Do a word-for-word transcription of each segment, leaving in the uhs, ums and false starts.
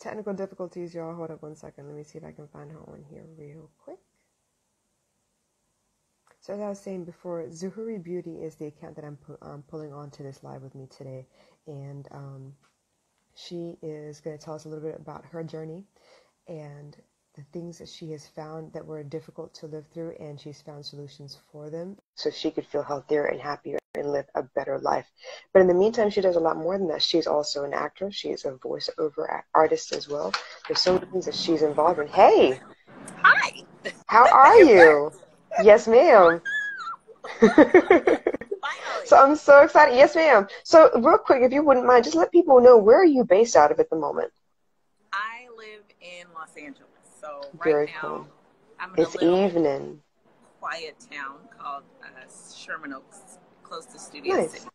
Technical difficulties, y'all. Hold up one second. Let me see if I can find her on here real quick. So as I was saying before, Zuhuri Beauty is the account that I'm pu- um, pulling onto this live with me today. And um, she is going to tell us a little bit about her journey and the things that she has found that were difficult to live through, and she's found solutions for them so she could feel healthier and happier and live a better life. But in the meantime, she does a lot more than that. She's also an actress. She is a voiceover artist as well. There's so many things that she's involved in. Hey! Hi! How are you? Yes, ma'am. So I'm so excited. Yes, ma'am. So real quick, if you wouldn't mind, just let people know, where are you based out of at the moment? I live in Los Angeles. So right Very now, cool. I'm in it's a little evening. quiet town called uh, Sherman Oaks, close to Studio nice. City.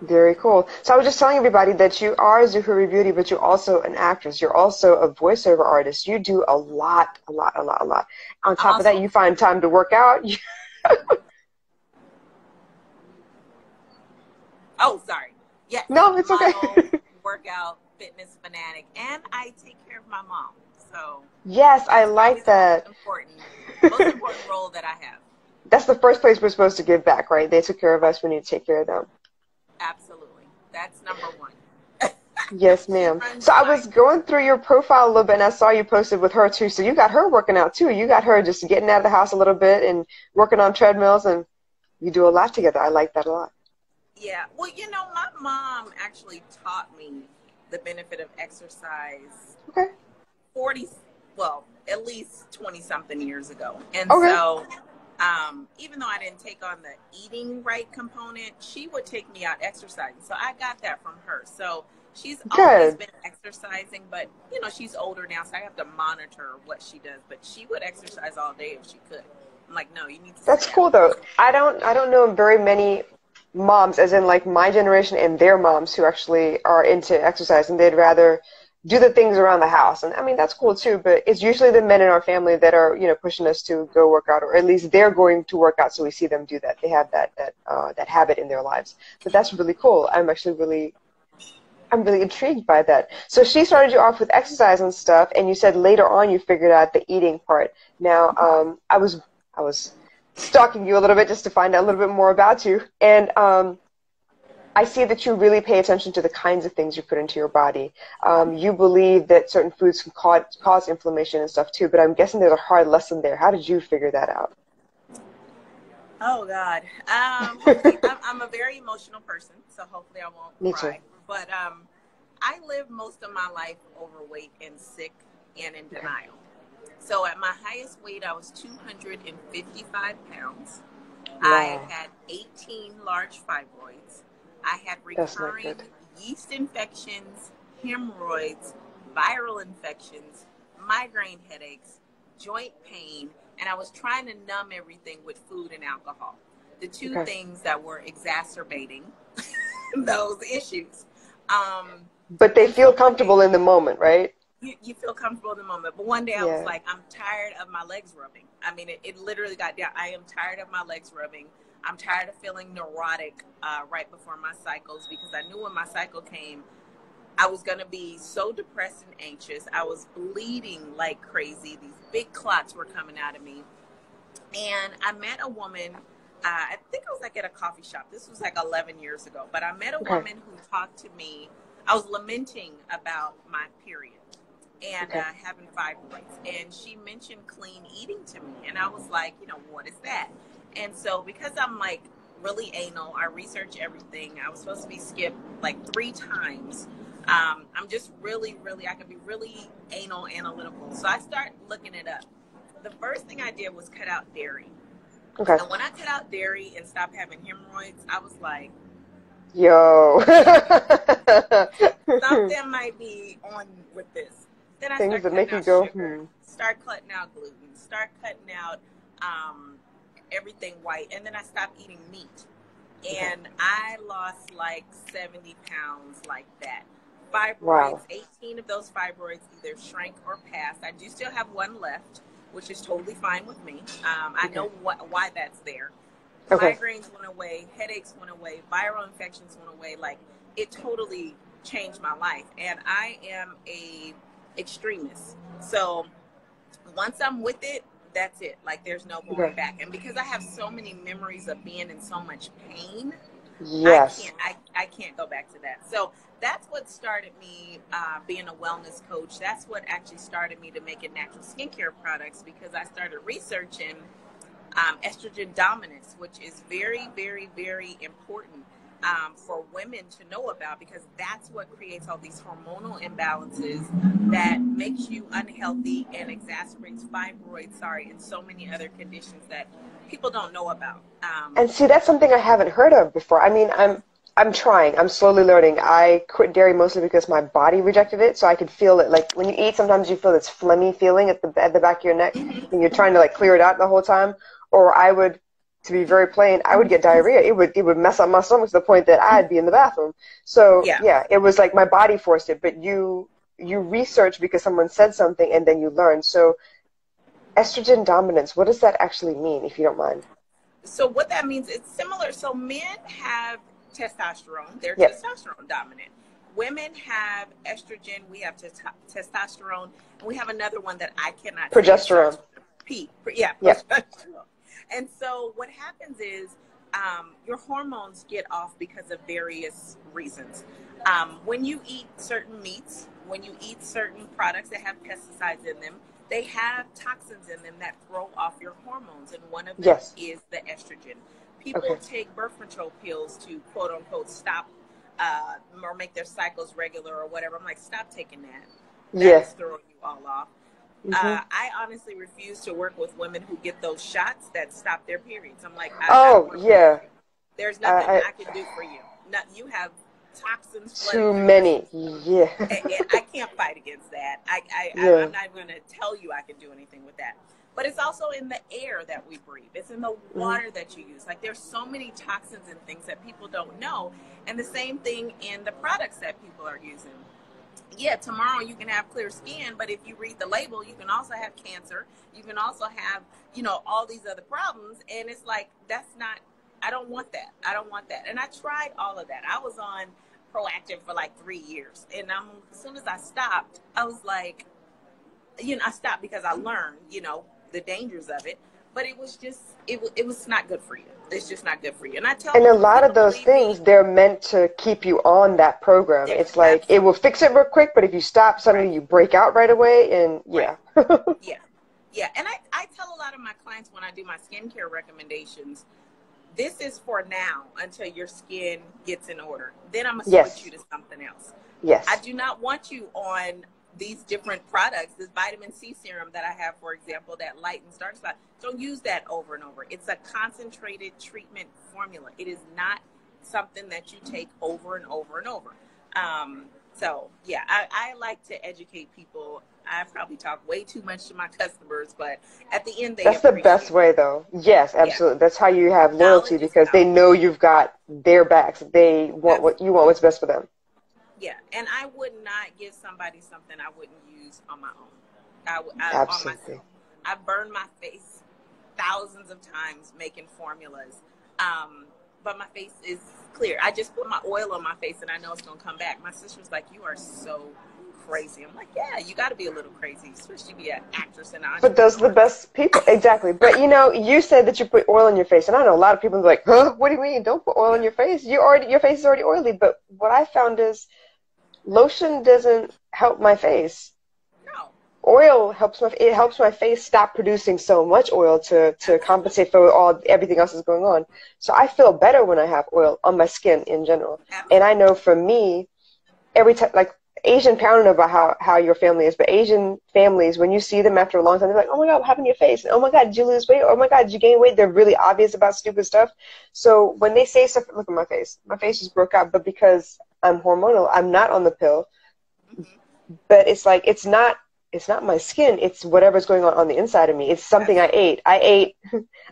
Very cool. So I was just telling everybody that you are Zuhuri Beauty, but you're also an actress. You're also a voiceover artist. You do a lot, a lot, a lot, a lot. On top awesome. of that, you find time to work out. Oh, sorry. Yes. No, it's okay. Model, workout, fitness fanatic, and I take care of my mom. So yes, I like that. Important, most important role that I have. That's the first place we're supposed to give back, right? They took care of us. We need to take care of them. Absolutely. That's number one. Yes, ma'am. So I was going through your profile a little bit, and I saw you posted with her, too. So you got her working out, too. You got her just getting out of the house a little bit and working on treadmills, and you do a lot together. I like that a lot. Yeah. Well, you know, my mom actually taught me the benefit of exercise. Okay. forty, well, at least twenty-something years ago. And okay. so um, even though I didn't take on the eating right component, she would take me out exercising. So I got that from her. So she's Good. always been exercising, but, you know, she's older now, so I have to monitor what she does. But she would exercise all day if she could. I'm like, no, you need to That's cool, out. though. I don't, I don't know very many moms, as in, like, my generation and their moms who actually are into exercise, and they'd rather do the things around the house. And I mean, that's cool too, but it's usually the men in our family that are, you know, pushing us to go work out, or at least they're going to work out. So we see them do that. They have that, that, uh, that habit in their lives, but that's really cool. I'm actually really, I'm really intrigued by that. So she started you off with exercise and stuff. And you said later on, you figured out the eating part. Now, um, I was, I was stalking you a little bit just to find out a little bit more about you. And, um, I see that you really pay attention to the kinds of things you put into your body. Um, you believe that certain foods can cause, cause inflammation and stuff too, but I'm guessing there's a hard lesson there. How did you figure that out? Oh, God. Um, hopefully, I'm, I'm a very emotional person, so hopefully I won't Me cry. Too. But um, I lived most of my life overweight and sick and in denial. So at my highest weight, I was two hundred fifty-five pounds. Wow. I had eighteen large fibroids. I had recurring yeast infections, hemorrhoids, viral infections, migraine headaches, joint pain, and I was trying to numb everything with food and alcohol. The two okay. things that were exacerbating those issues. Um, but they feel comfortable in the moment, right? You, you feel comfortable in the moment. But one day I yeah. was like, I'm tired of my legs rubbing. I mean, it, it literally got down. I am tired of my legs rubbing. I'm tired of feeling neurotic uh, right before my cycles, because I knew when my cycle came, I was going to be so depressed and anxious. I was bleeding like crazy. These big clots were coming out of me. And I met a woman, uh, I think I was like at a coffee shop. This was like eleven years ago. But I met a okay. woman who talked to me. I was lamenting about my period and okay. uh, having fibroids. And she mentioned clean eating to me. And I was like, you know, what is that? And so because I'm like really anal, I research everything. I was supposed to be skipped like three times. Um, I'm just really, really, I can be really anal analytical. So I start looking it up. The first thing I did was cut out dairy. Okay. And when I cut out dairy and stopped having hemorrhoids, I was like, yo, something might be on with this. Then I Things that make you go, sugar, hmm. start cutting out gluten, start cutting out, um, everything white, and then I stopped eating meat, and I lost like seventy pounds like that. Fibroids, wow. eighteen of those fibroids either shrank or passed. I do still have one left, which is totally fine with me. Um, I okay. know wh- why that's there. Okay. Migraines went away, headaches went away, viral infections went away. Like, it totally changed my life, and I am a extremists. So once I'm with it, that's it. Like, there's no going right. back. And because I have so many memories of being in so much pain, yes. I, can't, I, I can't go back to that. So that's what started me uh, being a wellness coach. That's what actually started me to making natural skincare products, because I started researching um, estrogen dominance, which is very, very, very important um, for women to know about, because that's what creates all these hormonal imbalances that makes you unhealthy and exacerbates fibroids, sorry, and so many other conditions that people don't know about. Um, and see, that's something I haven't heard of before. I mean, I'm I'm trying. I'm slowly learning. I quit dairy mostly because my body rejected it, so I could feel it. Like, when you eat, sometimes you feel this phlegmy feeling at the, at the back of your neck, and you're trying to, like, clear it out the whole time. Or I would, to be very plain, I would get diarrhea. It would it would mess up my stomach to the point that I'd be in the bathroom. So, yeah, yeah it was like my body forced it. But you, you research because someone said something, and then you learn. So estrogen dominance, what does that actually mean, if you don't mind? So what that means, it's similar. So men have testosterone. They're yep. testosterone dominant. Women have estrogen. We have t- testosterone. And we have another one that I cannot. Progesterone. P. Yeah. Yep. Progesterone. And so what happens is um, your hormones get off because of various reasons. Um, when you eat certain meats, when you eat certain products that have pesticides in them, they have toxins in them that throw off your hormones, and one of them yes. is the estrogen. People okay. take birth control pills to, quote unquote, stop uh, or make their cycles regular or whatever. I'm like, stop taking that. That's yes. throwing you all off. Mm-hmm. uh, I honestly refuse to work with women who get those shots that stop their periods. I'm like, I, oh, I yeah. There's nothing I, I, I can do for you. Not, you have toxins. Too many. Yeah. and, and I can't fight against that. I, I, yeah. I, I'm not going to tell you I can do anything with that. But it's also in the air that we breathe. It's in the water mm. that you use. Like, there's so many toxins and things that people don't know. And the same thing in the products that people are using. Yeah, tomorrow you can have clear skin, but if you read the label, you can also have cancer. You can also have, you know, all these other problems. And it's like, that's not, I don't want that. I don't want that. And I tried all of that. I was on Proactiv for like three years. And I'm, as soon as I stopped, I was like, you know, I stopped because I learned, you know, the dangers of it. But it was just, it, w- it was not good for you. It's just not good for you. And I tell And a lot of those things, me. they're meant to keep you on that program. They're it's like, it will fix it real quick, but if you stop, suddenly right. you break out right away. And yeah. Right. yeah. Yeah. And I, I tell a lot of my clients when I do my skincare recommendations, this is for now until your skin gets in order. Then I'm going to switch yes. you to something else. Yes. I do not want you on these different products, this vitamin C serum that I have, for example, that lightens dark spots. Don't use that over and over. It's a concentrated treatment formula. It is not something that you take over and over and over. Um, so, yeah, I, I like to educate people. I probably talk way too much to my customers, but at the end, they That's the best it. way, though. Yes, absolutely. Yeah. That's how you have loyalty, because they know you've got their backs. They want what you want, what's best for them. Yeah, and I would not give somebody something I wouldn't use on my own. I, I, Absolutely. On myself. I burned my face thousands of times making formulas, um, but my face is clear. I just put my oil on my face, and I know it's going to come back. My sister's like, you are so crazy. I'm like, yeah, you got to be a little crazy, especially be an actress. And an but those are the best people. Exactly. But, you know, you said that you put oil on your face, and I know a lot of people are like, huh, what do you mean? Don't put oil on your face. You already, your face is already oily. But what I found is, lotion doesn't help my face. No. Oil helps my it helps my face stop producing so much oil to, to compensate for all everything else that's going on. So I feel better when I have oil on my skin in general. And I know for me, every time, like, Asian, I don't know about how, how your family is, but Asian families, when you see them after a long time, they're like, oh my God, what happened to your face? And, oh my God, did you lose weight? Oh my God, did you gain weight? They're really obvious about stupid stuff. So when they say stuff, look at my face. My face just broke out, but because I'm hormonal, I'm not on the pill, mm-hmm. but it's like, it's not, it's not my skin. It's whatever's going on on the inside of me. It's something I ate. I ate,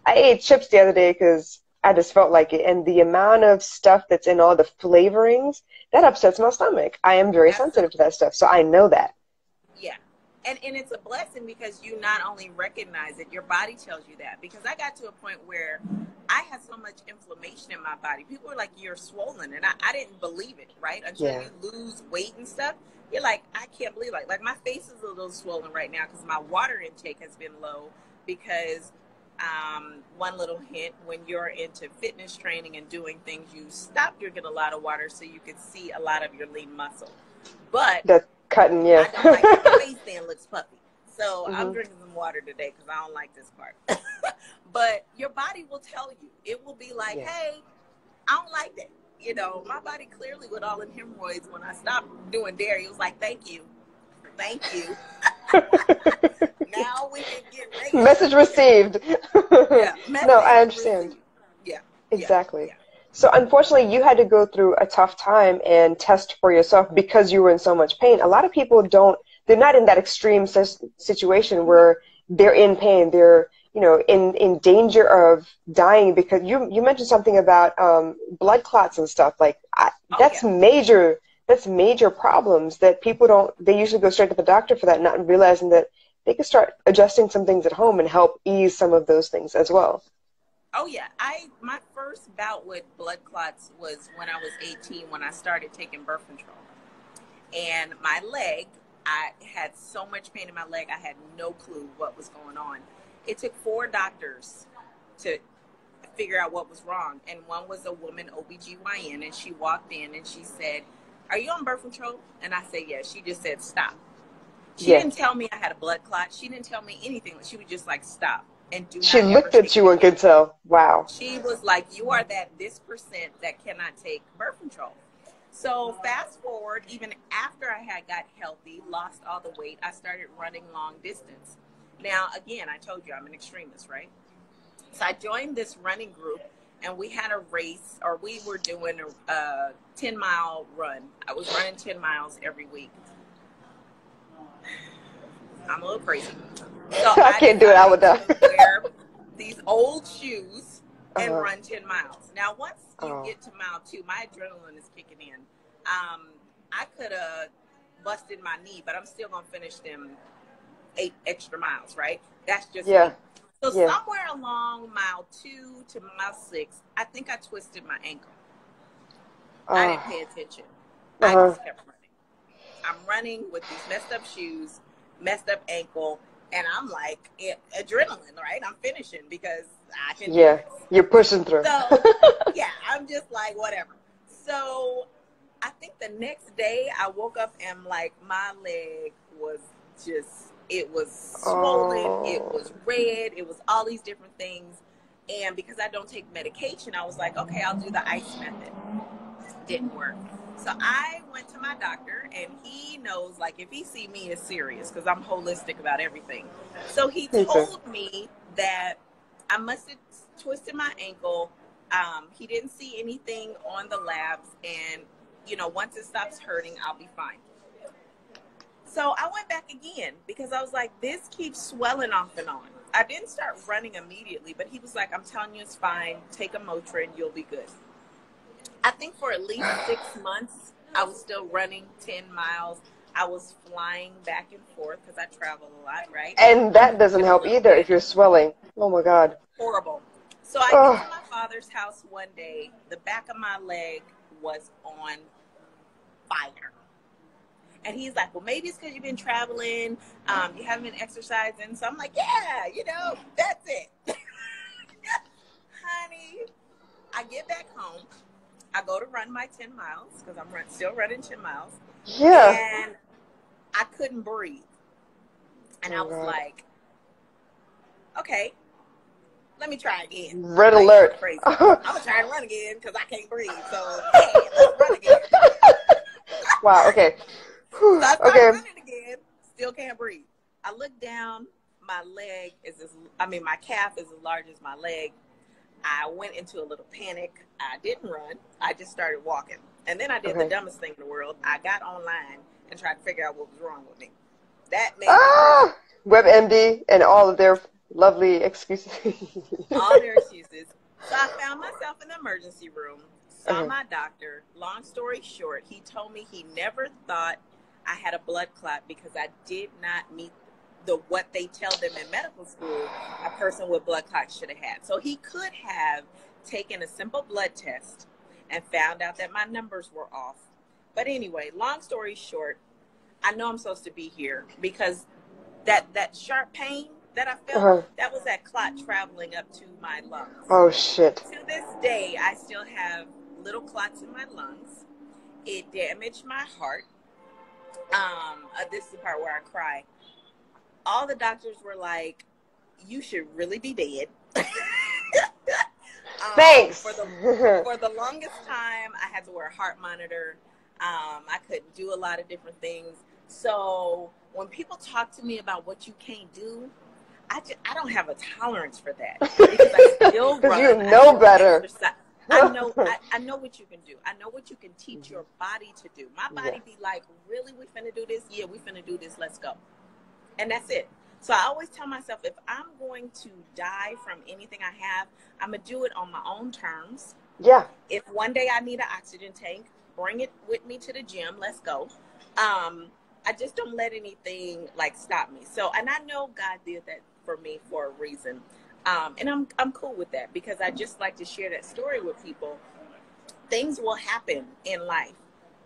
I ate chips the other day because I just felt like it. And the amount of stuff that's in all the flavorings, that upsets my stomach. I am very Absolutely. sensitive to that stuff. So I know that. Yeah. And, and it's a blessing because you not only recognize it, your body tells you that. Because I got to a point where I had so much inflammation in my body. People were like, you're swollen. And I, I didn't believe it, right? Until yeah. you lose weight and stuff, you're like, I can't believe it. Like, like my face is a little swollen right now because my water intake has been low because um, one little hint, when you're into fitness training and doing things, you stop drinking a lot of water so you can see a lot of your lean muscle. But that's cutting, yeah. I don't like my face then looks puffy. So mm-hmm. I'm drinking some water today because I don't like this part. But your body will tell you. It will be like, yeah. hey, I don't like that. You know, my body clearly with all the hemorrhoids when I stopped doing dairy, it was like, thank you. Thank you. Now we can get regular. Message received. Yeah, message no, I understand. Received. Yeah. Exactly. Yeah. So unfortunately, you had to go through a tough time and test for yourself because you were in so much pain. A lot of people don't. They're not in that extreme situation where they're in pain. They're, you know, in, in danger of dying because you, you mentioned something about um, blood clots and stuff. Like I, oh, that's yeah. major. That's major problems that people don't. They usually go straight to the doctor for that, not realizing that they can start adjusting some things at home and help ease some of those things as well. Oh yeah, I my first bout with blood clots was when I was eighteen when I started taking birth control, and my leg. I had so much pain in my leg. I had no clue what was going on. It took four doctors to figure out what was wrong. And one was a woman, O B G Y N, and she walked in and she said, are you on birth control? And I said, yes. She just said, stop. She yes. didn't tell me I had a blood clot. She didn't tell me anything. She was just like, stop. And do she not looked at you and could tell. Wow. She was like, you are that this percent that cannot take birth control. So fast forward, even after I had got healthy, lost all the weight, I started running long distance. Now, again, I told you I'm an extremist, right? So I joined this running group and we had a race or we were doing a, a ten mile run. I was running ten miles every week. I'm a little crazy. So I, I can't do it. I would die. Wear these old shoes and uh-huh. run ten miles. Now, once you uh-huh. get to mile two, my adrenaline is kicking in. Um, I could have busted my knee, but I'm still going to finish them eight extra miles, right? That's just yeah. me. So yeah. somewhere along mile two to mile six, I think I twisted my ankle. Uh-huh. I didn't pay attention. Uh-huh. I just kept running. I'm running with these messed up shoes, messed up ankle, and I'm like, it, adrenaline, right? I'm finishing because I can Yeah, do this. You're pushing through. So, yeah, I'm just like, whatever. So I think the next day I woke up and like my leg was just, it was swollen. Oh. It was red. It was all these different things. And because I don't take medication, I was like, okay, I'll do the ice method. Didn't work. So I went to my doctor, and he knows, like, if he see me, it's serious because I'm holistic about everything. So he told me that I must have twisted my ankle. Um, he didn't see anything on the labs, and, you know, once it stops hurting, I'll be fine. So I went back again because I was like, this keeps swelling off and on. I didn't start running immediately, but he was like, I'm telling you it's fine. Take a Motrin. You'll be good. I think for at least six months, I was still running ten miles. I was flying back and forth because I travel a lot, right? And that doesn't help either if you're swelling. Oh, my God. Horrible. So I oh. get to my father's house one day. The back of my leg was on fire. And he's like, well, maybe it's because you've been traveling. Um, you haven't been exercising. So I'm like, yeah, you know, that's it. Honey, I get back home. I go to run my ten miles because I'm run, still running ten miles. Yeah. And I couldn't breathe. And oh, I was God. like, okay, let me try again. Red like, alert. Crazy. I'm going to try and run again because I can't breathe. So, hey, let's run again. Wow, okay. Whew, so I started okay. running again, still can't breathe. I look down. My leg is as, I mean, my calf is as large as my leg. I went into a little panic. I didn't run. I just started walking. And then I did okay. the dumbest thing in the world. I got online and tried to figure out what was wrong with me. That made ah, me WebMD and all of their lovely excuses. All their excuses. So I found myself in the emergency room, saw uh-huh. my doctor. Long story short, he told me he never thought I had a blood clot because I did not meet the what they tell them in medical school a person with blood clots should have had. So he could have taken a simple blood test and found out that my numbers were off. But anyway, long story short, I know I'm supposed to be here because that that sharp pain that I felt, uh-huh. that was that clot traveling up to my lungs. Oh, shit. To this day, I still have little clots in my lungs. It damaged my heart. Um, uh, this is the part where I cry. All the doctors were like, you should really be dead. um, Thanks. For the, for the longest time, I had to wear a heart monitor. Um, I couldn't do a lot of different things. So when people talk to me about what you can't do, I, just, I don't have a tolerance for that. Because I still run. You know better. I know I, I know what you can do. I know what you can teach mm-hmm. your body to do. My body yeah. be like, really, we finna do this? Yeah, we finna do this. Let's go. And that's it. So I always tell myself, if I'm going to die from anything I have, I'm going to do it on my own terms. Yeah. If one day I need an oxygen tank, bring it with me to the gym. Let's go. Um, I just don't let anything, like, stop me. So, and I know God did that for me for a reason. Um, and I'm I'm cool with that because I just like to share that story with people. Things will happen in life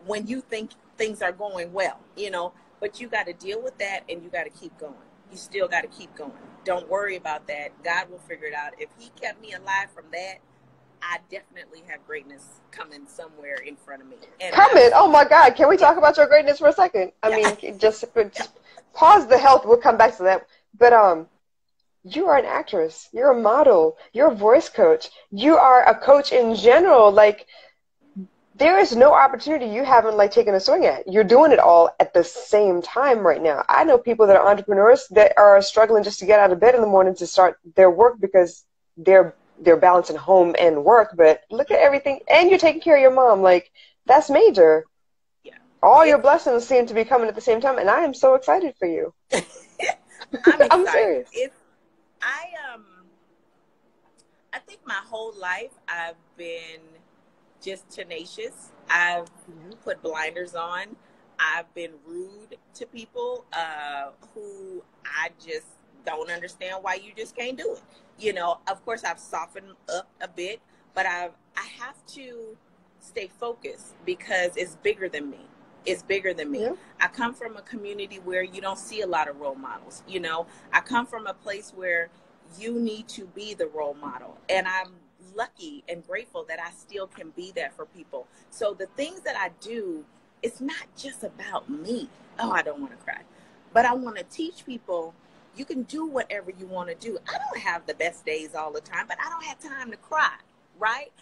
when you think things are going well, you know, but you got to deal with that and you got to keep going. You still got to keep going. Don't worry about that. God will figure it out. If he kept me alive from that, I definitely have greatness coming somewhere in front of me. And coming? Oh, my God. Can we talk about your greatness for a second? I yeah. mean, just, just pause the health. We'll come back to that. But, um. You are an actress, you're a model, you're a voice coach, you are a coach in general. Like, there is no opportunity you haven't, like, taken a swing at. You're doing it all at the same time right now. I know people that are entrepreneurs that are struggling just to get out of bed in the morning to start their work because they're they're balancing home and work. But look at everything, and you're taking care of your mom. Like, that's major. Yeah. All yeah. your blessings seem to be coming at the same time, and I am so excited for you. I'm, excited. I'm serious. It's I um, I think my whole life I've been just tenacious. I've put blinders on. I've been rude to people uh, who I just don't understand why you just can't do it. You know, of course I've softened up a bit, but I I have to stay focused because it's bigger than me. It's bigger than me. Yeah. I come from a community where you don't see a lot of role models. You know, I come from a place where you need to be the role model. And I'm lucky and grateful that I still can be that for people. So the things that I do, it's not just about me. Oh, I don't want to cry. But I want to teach people you can do whatever you want to do. I don't have the best days all the time, but I don't have time to cry, right?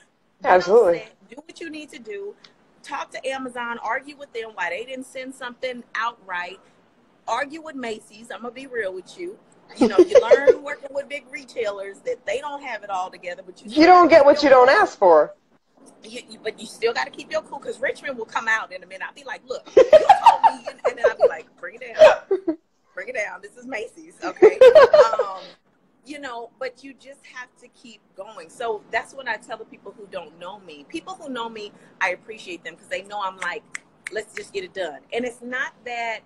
Absolutely. Said, do what you need to do. Talk to Amazon, argue with them why they didn't send something outright, argue with Macy's. I'm going to be real with you. You know, you learn working with big retailers that they don't have it all together. But You, you don't get what you don't ask for. You, you, but you still got to keep your cool because Richmond will come out in a minute. I'll be like, look, you told me. And, and then I'll be like, bring it down. Bring it down. This is Macy's. Okay. Um, you know, but you just have to keep going. So that's what I tell the people who don't know me. People who know me, I appreciate them because they know I'm like, let's just get it done. And it's not that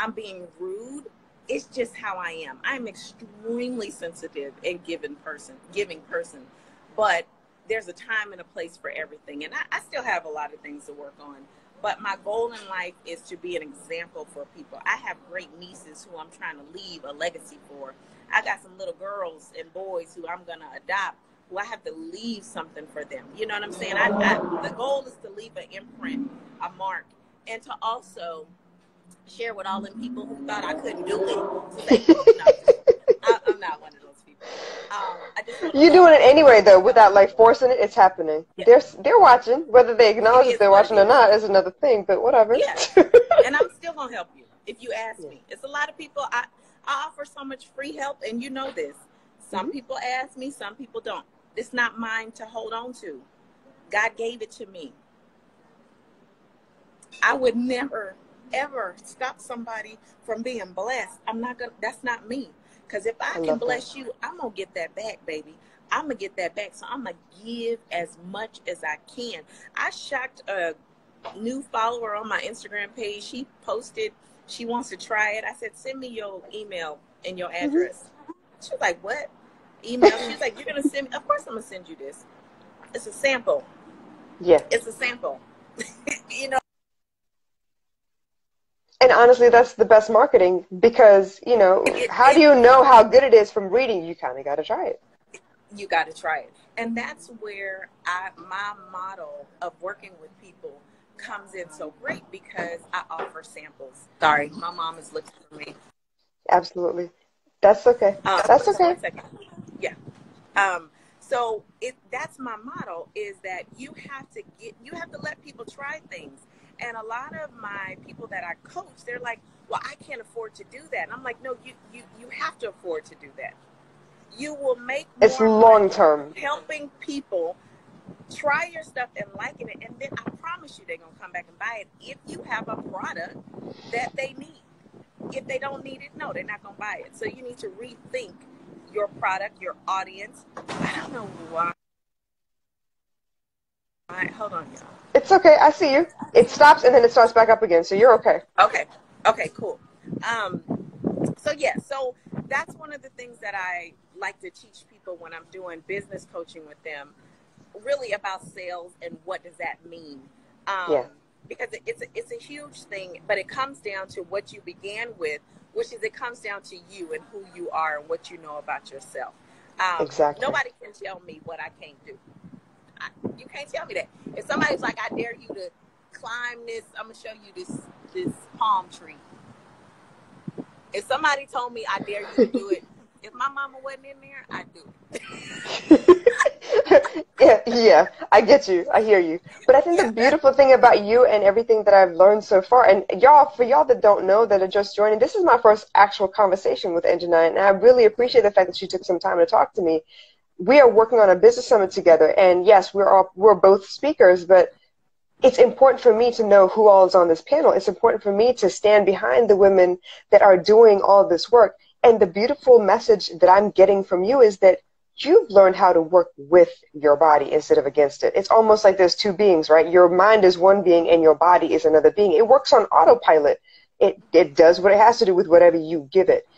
I'm being rude. It's just how I am. I'm extremely sensitive and giving person, giving person. But there's a time and a place for everything. And I, I still have a lot of things to work on. But my goal in life is to be an example for people. I have great nieces who I'm trying to leave a legacy for. I got some little girls and boys who I'm going to adopt who I have to leave something for them. You know what I'm saying? I, I, the goal is to leave an imprint, a mark, and to also share with all the people who thought I couldn't do it. Say, no, I, I'm not one of those people. Um, I just You're doing it anyway, though, without, like, forcing it. It's happening. Yeah. They're, they're watching. Whether they acknowledge it they're watching or not is another thing, but whatever. Yeah. And I'm still going to help you if you ask yeah. me. It's a lot of people. I. I offer so much free help, and you know this. Some mm-hmm. people ask me, some people don't. It's not mine to hold on to. God gave it to me. I would never, ever stop somebody from being blessed. I'm not gonna. That's not me. Because if I, I can bless that. you, I'm gonna get that back, baby. I'm gonna get that back. So I'm gonna give as much as I can. I shocked a new follower on my Instagram page. She posted. she wants to try it. I said, send me your email and your address. Mm-hmm. She was like, what? Email? She's like, you're going to send me? Of course I'm going to send you this. It's a sample. Yeah. It's a sample. You know? And honestly, that's the best marketing because, you know, how do you know how good it is from reading? You kind of got to try it. You got to try it. And that's where I, my model of working with people comes in so great because I offer samples. Sorry, my mom is looking for me. Absolutely. That's okay. Um, that's okay. Yeah. Um, so it, that's my model is that you have to get, you have to let people try things. And a lot of my people that I coach, they're like, well, I can't afford to do that. And I'm like, no, you, you, you have to afford to do that. You will make more it's long term helping people try your stuff and liking it, and then I promise you they're gonna come back and buy it if you have a product that they need. If they don't need it, no, they're not gonna buy it. So you need to rethink your product, your audience. I don't know why. All right, hold on, y'all. It's okay. I see you. It stops and then it starts back up again, so you're okay. Okay. Okay. Cool. Um. So yeah. So that's one of the things that I like to teach people when I'm doing business coaching with them, really about sales and what does that mean? Um, yeah. Because it's a, it's a huge thing, but it comes down to what you began with, which is it comes down to you and who you are and what you know about yourself. Um, exactly. Nobody can tell me what I can't do. I, you can't tell me that. If somebody's like, I dare you to climb this, I'm going to show you this this palm tree. If somebody told me I dare you to do it, if my mama wasn't in there, I'd do it. yeah, yeah, I get you. I hear you. But I think the beautiful thing about you and everything that I've learned so far, and y'all, for y'all that don't know that are just joining, this is my first actual conversation with Enjunaya, and I really appreciate the fact that she took some time to talk to me. We are working on a business summit together, and yes, we're all, we're both speakers, but it's important for me to know who all is on this panel. It's important for me to stand behind the women that are doing all this work. And the beautiful message that I'm getting from you is that you've learned how to work with your body instead of against it. It's almost like there's two beings, right? Your mind is one being and your body is another being. It works on autopilot. It, it does what it has to do with whatever you give it.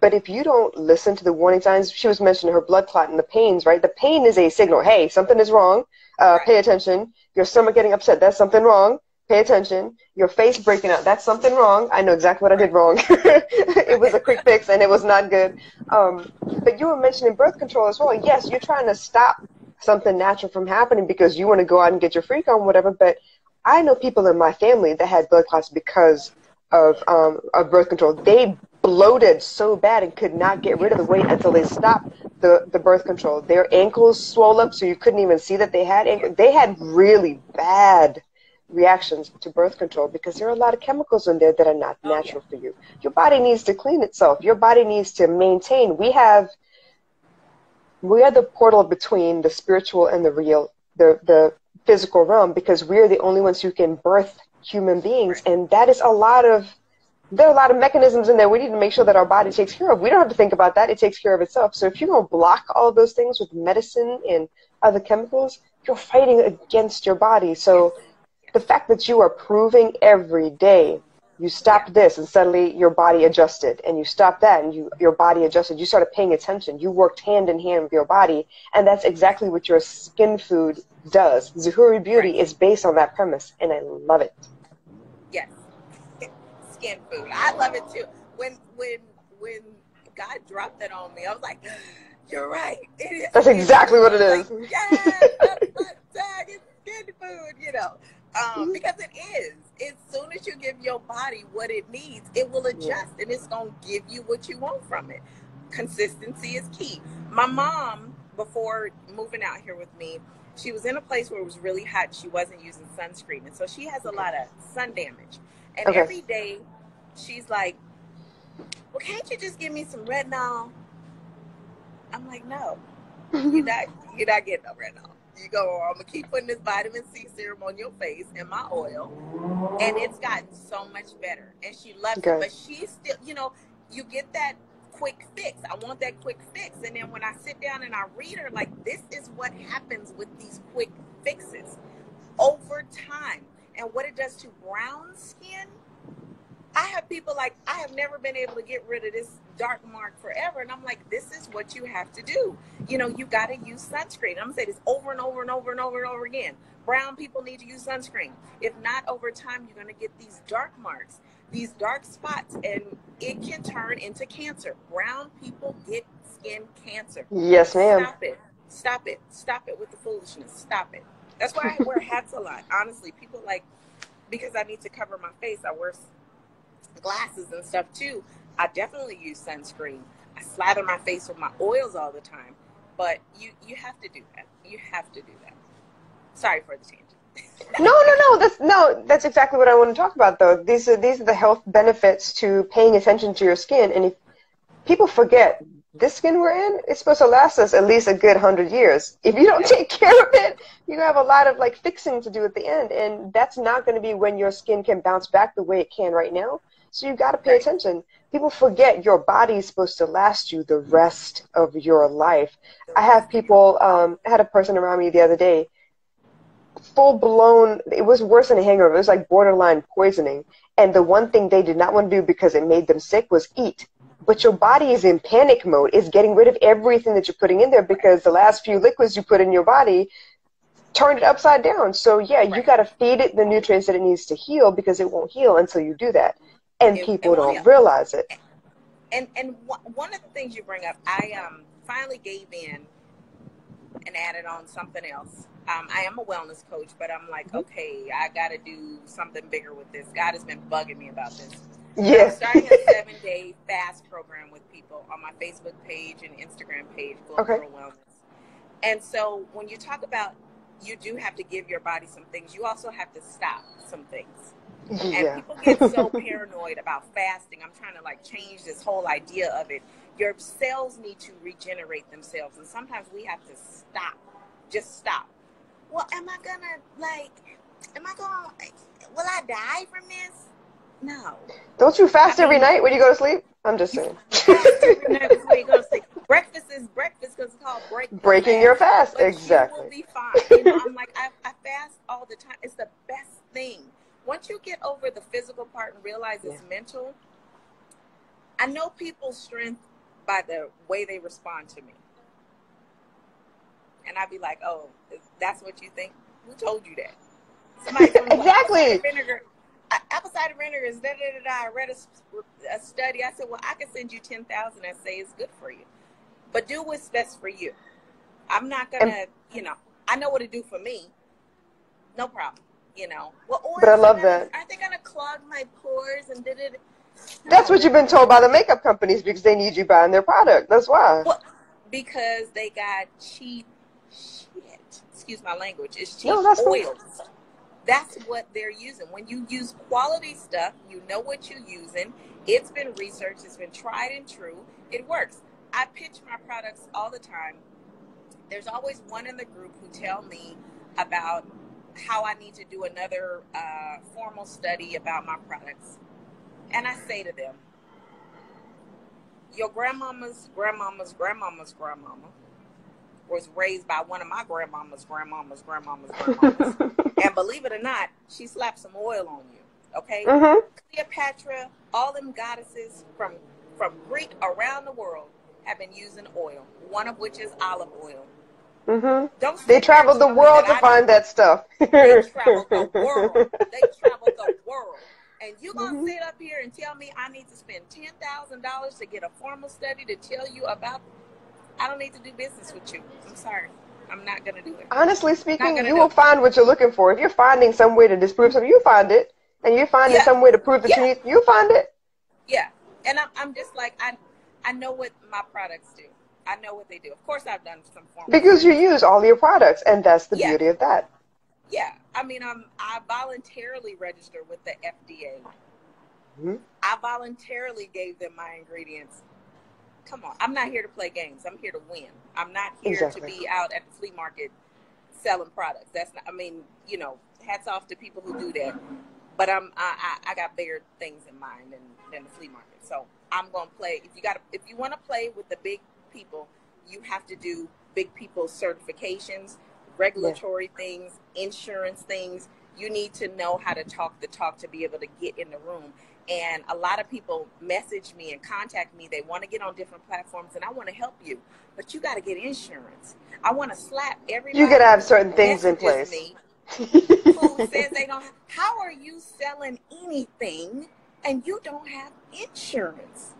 But if you don't listen to the warning signs, she was mentioning her blood clot and the pains, right? The pain is a signal. Hey, something is wrong. Uh, pay attention. Your stomach getting upset. That's something wrong. Pay attention. Your face breaking out. That's something wrong. I know exactly what I did wrong. It was a quick fix and it was not good. Um, but you were mentioning birth control as well. Yes, you're trying to stop something natural from happening because you want to go out and get your freak on, whatever. But I know people in my family that had blood clots because of, um, of birth control. They bloated so bad and could not get rid of the weight until they stopped the, the birth control. Their ankles swole up so you couldn't even see that they had ankles. They had really bad reactions to birth control because there are a lot of chemicals in there that are not natural for you. Your body needs to clean itself. Your body needs to maintain. We have, we are the portal between the spiritual and the real, the, the physical realm, because we are the only ones who can birth human beings. And that is a lot of, there are a lot of mechanisms in there we need to make sure that our body takes care of. We don't have to think about that. It takes care of itself. So if you're going to block all those things with medicine and other chemicals, you're fighting against your body. So the fact that you are proving every day, you stop this and suddenly your body adjusted, and you stop that and you, your body adjusted. You started paying attention. You worked hand in hand with your body, and that's exactly what your skin food does. Zuhuri Beauty is based on that premise, and I love it. Yes. Skin food. I love it too. When when when God dropped that on me, I was like, you're right. It is. That's exactly what it is. Like, yes, it's skin food, you know. Um, because it is. As soon as you give your body what it needs, it will adjust, and it's going to give you what you want from it. Consistency is key. My mom, before moving out here with me, she was in a place where it was really hot. She wasn't using sunscreen, and so she has a lot of sun damage. And okay. every day, she's like, well, can't you just give me some retinol? I'm like, no, you're not, you're not getting no retinol. You go, I'm going to keep putting this vitamin C serum on your face and my oil. And it's gotten so much better. And she loves okay. it. But she's still, you know, you get that quick fix. I want that quick fix. And then when I sit down and I read her, like, this is what happens with these quick fixes over time. And what it does to brown skin, I have people like, I have never been able to get rid of this dark mark forever. And I'm like, this is what you have to do. You know, you got to use sunscreen. I'm going to say this over and over and over and over and over again. Brown people need to use sunscreen. If not, over time, you're going to get these dark marks, these dark spots, and it can turn into cancer. Brown people get skin cancer. Yes, ma'am. Stop it. Stop it. Stop it with the foolishness. Stop it. That's why I wear hats a lot. Honestly, people like, because I need to cover my face, I wear glasses and stuff too. I definitely use sunscreen. I slather my face with my oils all the time. But you you have to do that. You have to do that. Sorry for the tangent. no, no, no. That's no. That's exactly what I want to talk about, though. These are these are the health benefits to paying attention to your skin. And if people forget, this skin we're in is supposed to last us at least a good hundred years. If you don't take care of it, you have a lot of like fixing to do at the end, and that's not going to be when your skin can bounce back the way it can right now. So you've got to pay attention. People forget your body is supposed to last you the rest of your life. I have people. Um, I had a person around me the other day. Full blown. It was worse than a hangover. It was like borderline poisoning. And the one thing they did not want to do because it made them sick was eat. But your body is in panic mode. It's getting rid of everything that you're putting in there because the last few liquids you put in your body turned it upside down. So, yeah, you got to feed it the nutrients that it needs to heal because it won't heal until you do that. And it, people it don't heal. realize it. And and one of the things you bring up, I um, finally gave in and added on something else. Um, I am a wellness coach, but I'm like, okay, I got to do something bigger with this. God has been bugging me about this. Yes. Starting a seven-day fast program with people on my Facebook page and Instagram page, Glow Girl Wellness. And so when you talk about you do have to give your body some things, you also have to stop some things. Yeah. And people get so paranoid about fasting. I'm trying to like change this whole idea of it. Your cells need to regenerate themselves, and sometimes we have to stop. Just stop. Well, am I gonna like? Am I gonna? Will I die from this? No. Don't you fast I mean, every night when you go to sleep? I'm just saying. Every you go to sleep. Breakfast is breakfast because it's called break breaking fast, your fast. Exactly. You will be fine. You know, I'm like I, I fast all the time. It's the best thing. Once you get over the physical part and realize it's yeah. mental, I know people's strength by the way they respond to me, and I'd be like, "Oh, that's what you think? Who told you that?" Somebody told me, exactly. Vinegar. Apple cider vinegar is da da da da. I read a, a study. I said, well, I can send you ten thousand and say it's good for you. But do what's best for you. I'm not going to, you know, I know what to do for me. No problem, you know. Well, or but I love gonna, that. Aren't they going to clog my pores and da da da? That's what you've been told by the makeup companies because they need you buying their product. That's why. Well, because they got cheap shit. Excuse my language. It's cheap no, that's oils. Cool. That's what they're using. When you use quality stuff, you know what you're using. It's been researched. It's been tried and true. It works. I pitch my products all the time. There's always one in the group who tell me about how I need to do another uh, formal study about my products. And I say to them, your grandmama's grandmama's grandmama's grandmama was raised by one of my grandmama's grandmama's grandmama's grandmama's. And believe it or not, she slapped some oil on you, okay? Mm-hmm. Cleopatra, all them goddesses from, from Greek around the world have been using oil, one of which is olive oil. Mm-hmm. Don't they traveled the world to I find know. that stuff. They traveled the world. They traveled the world. And you're going to mm-hmm. sit up here and tell me I need to spend ten thousand dollars to get a formal study to tell you about I don't need to do business with you. I'm sorry. I'm not going to do it. Honestly speaking, you will it. find what you're looking for. If you're finding some way to disprove something, you find it. And you're finding yeah. some way to prove that yeah. you need, you find it. Yeah. And I'm, I'm just like, I I know what my products do. I know what they do. Of course, I've done some form. Because you use all your products, and that's the yeah. beauty of that. Yeah. I mean, I'm, I voluntarily registered with the F D A. Mm-hmm. I voluntarily gave them my ingredients. Come on, I'm not here to play games. I'm here to win. I'm not here exactly. to be out at the flea market selling products. That's not, I mean, you know, hats off to people who do that. But I'm, I, I got bigger things in mind than, than the flea market. So I'm gonna play. If you got, if you want to play with the big people, you have to do big people certifications, regulatory yeah. things, insurance things. You need to know how to talk the talk to be able to get in the room. And a lot of people message me and contact me. They want to get on different platforms, and I want to help you, but you got to get insurance. I want to slap everybody. You got to have certain things in place. Me who says they don't have, how are you selling anything and you don't have insurance?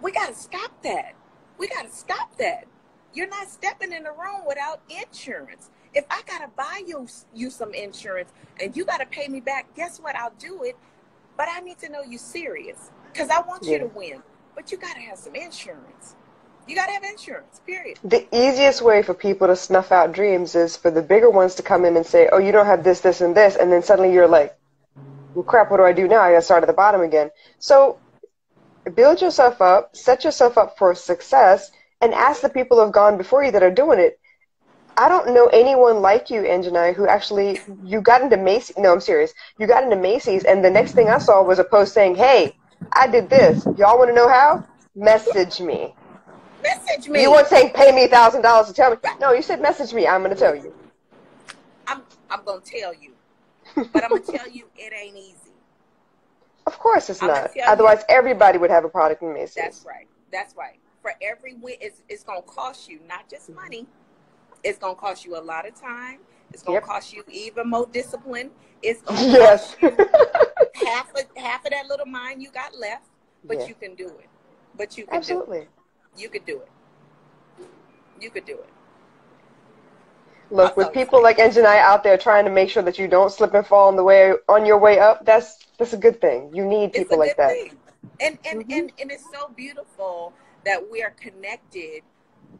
We got to stop that. We got to stop that. You're not stepping in the room without insurance. If I got to buy you, you some insurance and you got to pay me back, guess what? I'll do it. But I need to know you're serious, because I want yeah. you to win. But you got to have some insurance. You got to have insurance, period. The easiest way for people to snuff out dreams is for the bigger ones to come in and say, oh, you don't have this, this, and this. And then suddenly you're like, well, crap, what do I do now? I got to start at the bottom again. So build yourself up, set yourself up for success, and ask the people who have gone before you that are doing it. I don't know anyone like you, Enjunaya, who actually, you got into Macy's, no, I'm serious, you got into Macy's, and the next thing I saw was a post saying, hey, I did this. Y'all want to know how? Message me. Message me. You weren't saying, pay me a thousand dollars to tell me. No, you said message me. I'm going to tell you. I'm, I'm going to tell you. But I'm going to tell you it ain't easy. Of course it's I'm not. Otherwise, you. everybody would have a product in Macy's. That's right. That's right. For every win, it's, it's going to cost you not just money. It's going to cost you a lot of time. It's going to yep. cost you even more discipline. It's going to yes. cost you half, a, half of that little mind you got left, but yeah. you can do it. But you can Absolutely. do it. You could do it. You could do it. Look, also, with people like Enjunaya out there trying to make sure that you don't slip and fall on the way on your way up, that's that's a good thing. You need people like that. Thing. And and, mm-hmm. and and it's so beautiful that we are connected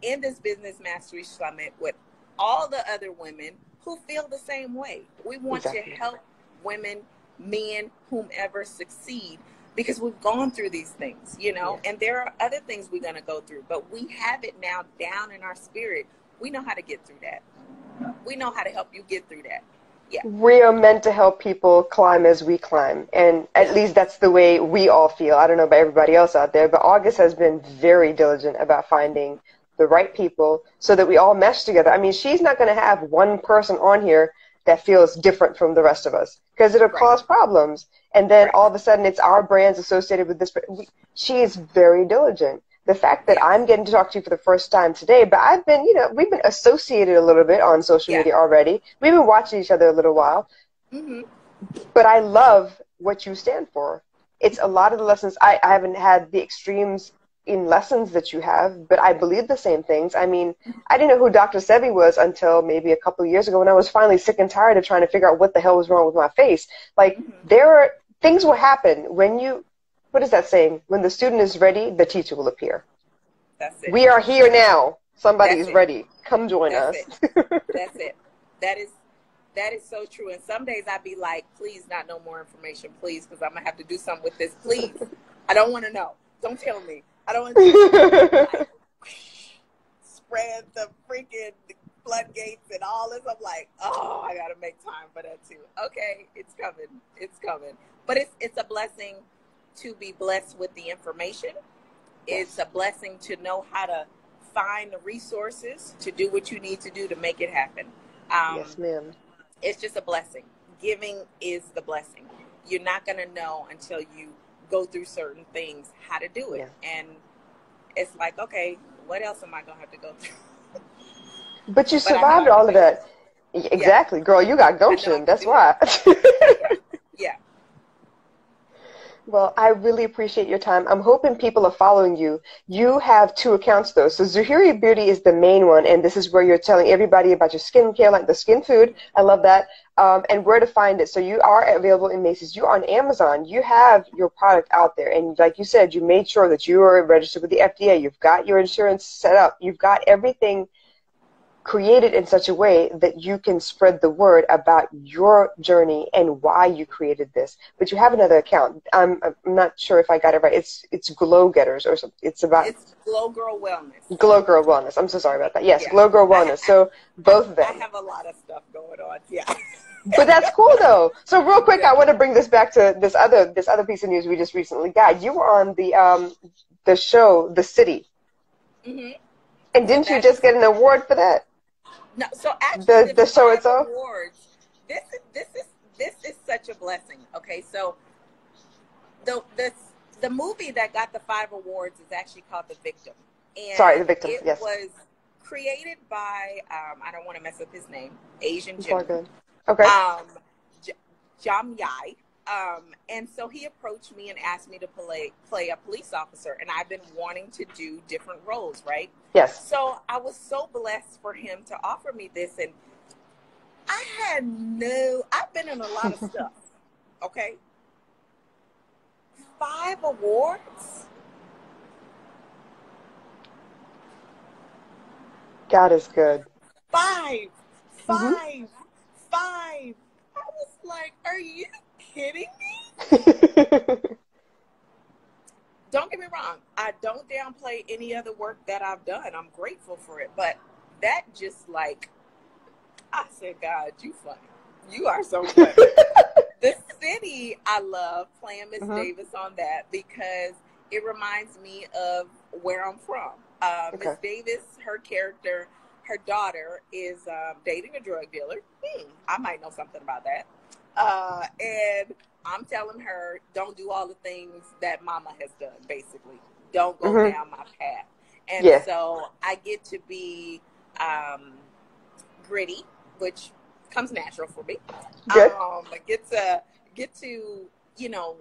in this Business Mastery Summit with all the other women who feel the same way. We want exactly. to help women, men, whomever succeed, because we've gone through these things, you know, yeah. and there are other things we're going to go through, but we have it now down in our spirit. We know how to get through that. We know how to help you get through that. Yeah. We are meant to help people climb as we climb, and at yeah. least that's the way we all feel. I don't know about everybody else out there, but August has been very diligent about finding the right people so that we all mesh together. I mean, she's not going to have one person on here that feels different from the rest of us, because it'll right. cause problems. And then right. all of a sudden it's our brands associated with this. She is very diligent. The fact that yeah. I'm getting to talk to you for the first time today, but I've been, you know, we've been associated a little bit on social yeah. media already. We've been watching each other a little while, mm-hmm. but I love what you stand for. It's a lot of the lessons. I, I haven't had the extremes in lessons that you have, but I believe the same things. I mean, I didn't know who Doctor Sebi was until maybe a couple of years ago when I was finally sick and tired of trying to figure out what the hell was wrong with my face. Like, mm-hmm. there are things will happen when you, what is that saying? When the student is ready, the teacher will appear. That's it. We are here now. Somebody is ready. Come join That's us. It. That's it. That is, that is so true. And some days I'd be like, please, not no more information, please, because I'm going to have to do something with this. Please. I don't want to know. Don't tell me. I don't want to like, spread the freaking floodgates and all this. I'm like, oh, I got to make time for that too. Okay, it's coming. It's coming. But it's it's a blessing to be blessed with the information. It's a blessing to know how to find the resources to do what you need to do to make it happen. Um, yes, ma'am. It's just a blessing. Giving is the blessing. You're not going to know until you go through certain things how to do it, yeah. and it's like, okay, what else am I gonna have to go through? But you but survived all of that. It. Exactly, yeah. girl, you got gumption. That's why. yeah. yeah. Well, I really appreciate your time. I'm hoping people are following you. You have two accounts though. So Zuhuri Beauty is the main one, and this is where you're telling everybody about your skincare, like the skin food. I love that. Um, and where to find it. So you are available in Macy's. You're on Amazon. You have your product out there. And like you said, you made sure that you are registered with the F D A. You've got your insurance set up. You've got everything created in such a way that you can spread the word about your journey and why you created this. But you have another account. I'm, I'm not sure if I got it right. It's it's Glow Getters or something. It's about it's Glow Girl Wellness. Glow Girl Wellness. I'm so sorry about that. Yes, yeah. Glow Girl Wellness. So both of them. I have a lot of stuff going on. Yeah. But that's cool though. So real quick, I want to bring this back to this other this other piece of news we just recently got. You were on the um the show The City. Mm-hmm. And didn't you just get an award for that? No, so actually the, the show itself. Awards, this is this is this is such a blessing. Okay, so the the the movie that got the five awards is actually called The Victim. And Sorry, The Victim. It yes. was created by um, I don't want to mess up his name. Asian Jim. Okay. Um, J Jam Yai. Um, and so he approached me and asked me to play play a police officer, and I've been wanting to do different roles, right? Yes. So I was so blessed for him to offer me this, and I had no, I've been in a lot of stuff, okay? Five awards? God is good. Five, five, mm-hmm. five. I was like, are you kidding me? Don't get me wrong. I don't downplay any other work that I've done. I'm grateful for it. But that just like, I said, God, you funny. You are so funny. The City, I love playing Miss uh-huh. Davis on that because it reminds me of where I'm from. Uh, okay. Miss Davis, her character, her daughter is um, dating a drug dealer. Hmm, I might know something about that. Uh, and I'm telling her, don't do all the things that mama has done, basically. Don't go mm-hmm. down my path. And yeah. so I get to be um, gritty, which comes natural for me. Good. Um, I get to, get to, you know,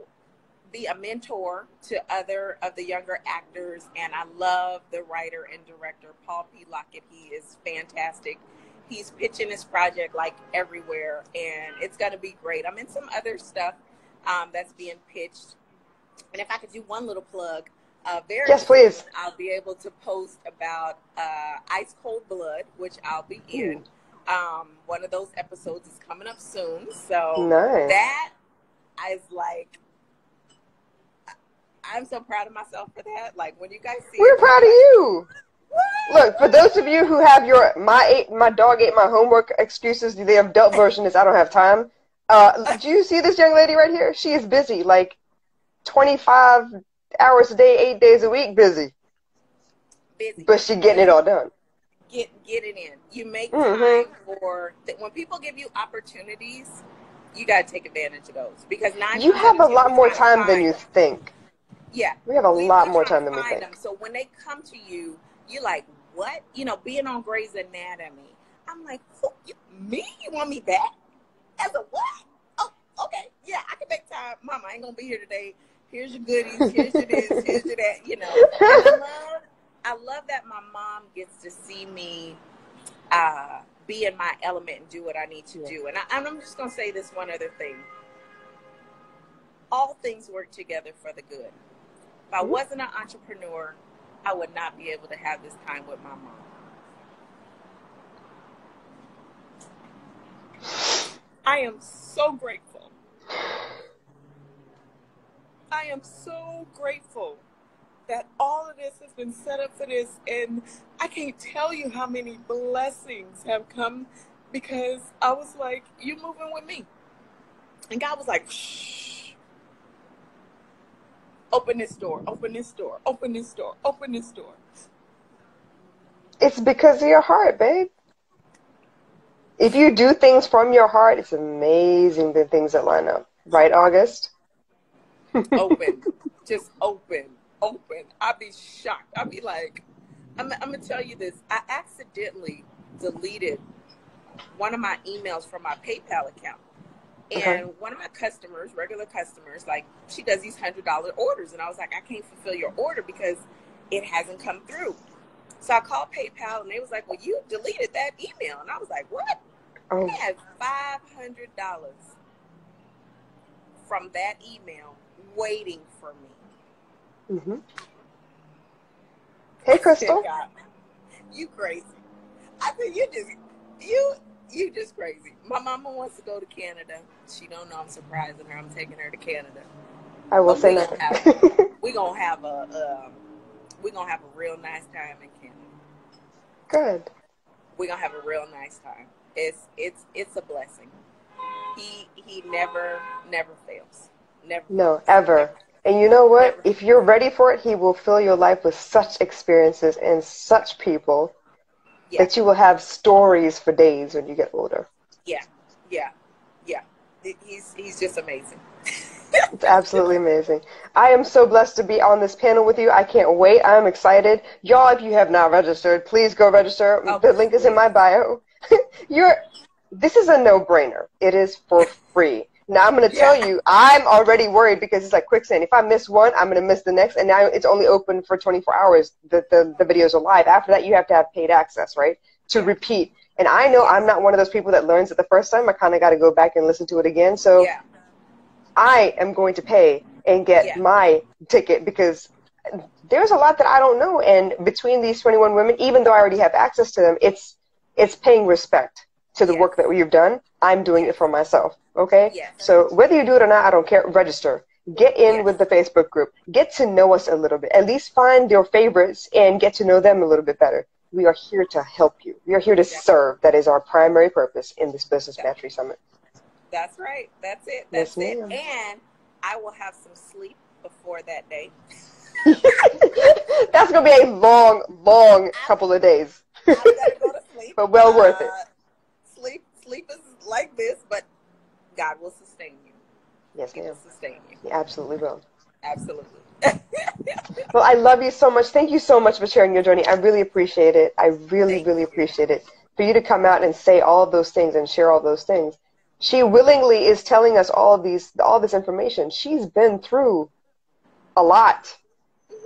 be a mentor to other of the younger actors. And I love the writer and director, Paul P. Lockett. He is fantastic. He's pitching his project like everywhere, and it's going to be great. I'm in some other stuff um, that's being pitched. And if I could do one little plug, uh, very yes, soon please. I'll be able to post about uh, Ice Cold Blood, which I'll be in. Um, one of those episodes is coming up soon. So nice. That is like, I'm so proud of myself for that. Like when you guys see We're it, proud of you. Look, for those of you who have your my ate, my dog ate my homework excuses, the adult version is I don't have time. Uh, do you see this young lady right here? She is busy, like twenty-five hours a day, eight days a week, busy. Busy. But she getting it all done. Get, get it in. You make mm-hmm. time for, th when people give you opportunities, you got to take advantage of those. Because nine You have a lot more time than you think. Yeah. We have a we, lot we more time than we think. Them. So when they come to you, you're like, what? You know, being on Grey's Anatomy. I'm like, who, you, me? You want me back? As a what? Oh, okay. Yeah, I can make time. Mama, I ain't going to be here today. Here's your goodies. Here's your this. Here's your that. You know. I love, I love that my mom gets to see me uh, be in my element and do what I need to yeah. do. And, I, and I'm just going to say this one other thing. All things work together for the good. If I wasn't an entrepreneur, I would not be able to have this time with my mom. I am so grateful. I am so grateful that all of this has been set up for this, and I can't tell you how many blessings have come because I was like, you moving with me. And God was like, shh. Open this door, open this door, open this door, open this door. It's because of your heart, babe. If you do things from your heart, it's amazing the things that line up. Right, August? Open. Just open. Open. I'd be shocked. I'd be like, I'm, I'm going to tell you this. I accidentally deleted one of my emails from my PayPal account. And okay. one of my customers, regular customers, like, she does these one hundred dollar orders. And I was like, I can't fulfill your order because it hasn't come through. So I called PayPal, and they was like, well, you deleted that email. And I was like, what? Oh. I had five hundred dollars from that email waiting for me. Mm-hmm. Hey, Crystal. God, you crazy. I think you just, you... You just crazy. My mama wants to go to Canada. She don't know I'm surprising her. I'm taking her to Canada. I will but say that. We're going to have a we're gonna have a real nice time in Canada. Good. We're going to have a real nice time. It's it's it's a blessing. He he never never fails. Never. No, fails. ever. Never. And you know what? Never. If you're ready for it, he will fill your life with such experiences and such people. Yeah. That you will have stories for days when you get older. Yeah, yeah, yeah. He's he's just amazing. It's absolutely amazing. I am so blessed to be on this panel with you. I can't wait. I'm excited. Y'all, if you have not registered, please go register. Oh, the link is in my bio. You're, this is a no-brainer. It is for free. Now, I'm going to tell yeah. you, I'm already worried because it's like quicksand. If I miss one, I'm going to miss the next. And now it's only open for twenty-four hours. The, the, the videos are live. After that, you have to have paid access, right, to repeat. And I know I'm not one of those people that learns it the first time. I kind of got to go back and listen to it again. So yeah. I am going to pay and get yeah. my ticket because there's a lot that I don't know. And between these twenty-one women, even though I already have access to them, it's it's paying respect to the yeah. work that you've done. I'm doing it for myself. Okay? Yeah. So whether you do it or not, I don't care. Register. Get in yeah. with the Facebook group. Get to know us a little bit. At least find your favorites and get to know them a little bit better. We are here to help you. We are here to yeah. serve. That is our primary purpose in this Business yeah. Mastery Summit. That's right. That's it. That's yes, it. And I will have some sleep before that day. That's going to be a long, long I, couple of days. I'm going to go to sleep. But well worth uh, it. Sleep, sleep is like this, but God will sustain you. Yes, ma'am. He will sustain you. He absolutely will. Absolutely. Well, I love you so much. Thank you so much for sharing your journey. I really appreciate it. I really, Thank really you. appreciate it. For you to come out and say all of those things and share all those things. She willingly is telling us all these, all this information. She's been through a lot.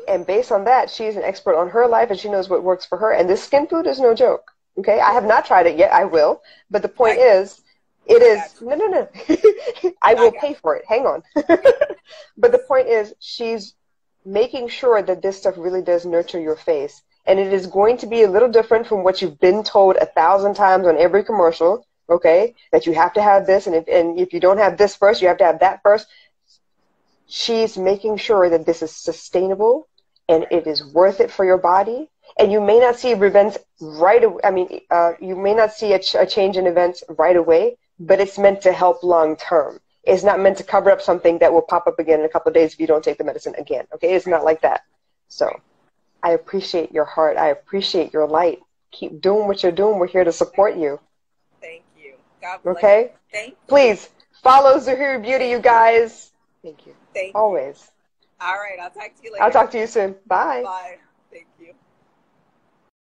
And based on that, she's an expert on her life and she knows what works for her. And this skin food is no joke. Okay. I have not tried it yet. I will. But the point I, is, it I is, no, no, no. I will I pay it. for it. Hang on. But the point is, she's making sure that this stuff really does nurture your face. And it is going to be a little different from what you've been told a thousand times on every commercial. Okay, that you have to have this, and if, and if you don't have this first, you have to have that first. She's making sure that this is sustainable, and it is worth it for your body. And you may not see events right away. I mean, uh, you may not see a, ch a change in events right away, but it's meant to help long term. It's not meant to cover up something that will pop up again in a couple of days if you don't take the medicine again. Okay, it's not like that. So I appreciate your heart. I appreciate your light. Keep doing what you're doing. We're here to support you. Okay. Thank you. Please follow Zuhuri Beauty, you guys. Thank you. Thank you. Always. All right. I'll talk to you later. I'll talk to you soon. Bye. Bye. Thank you.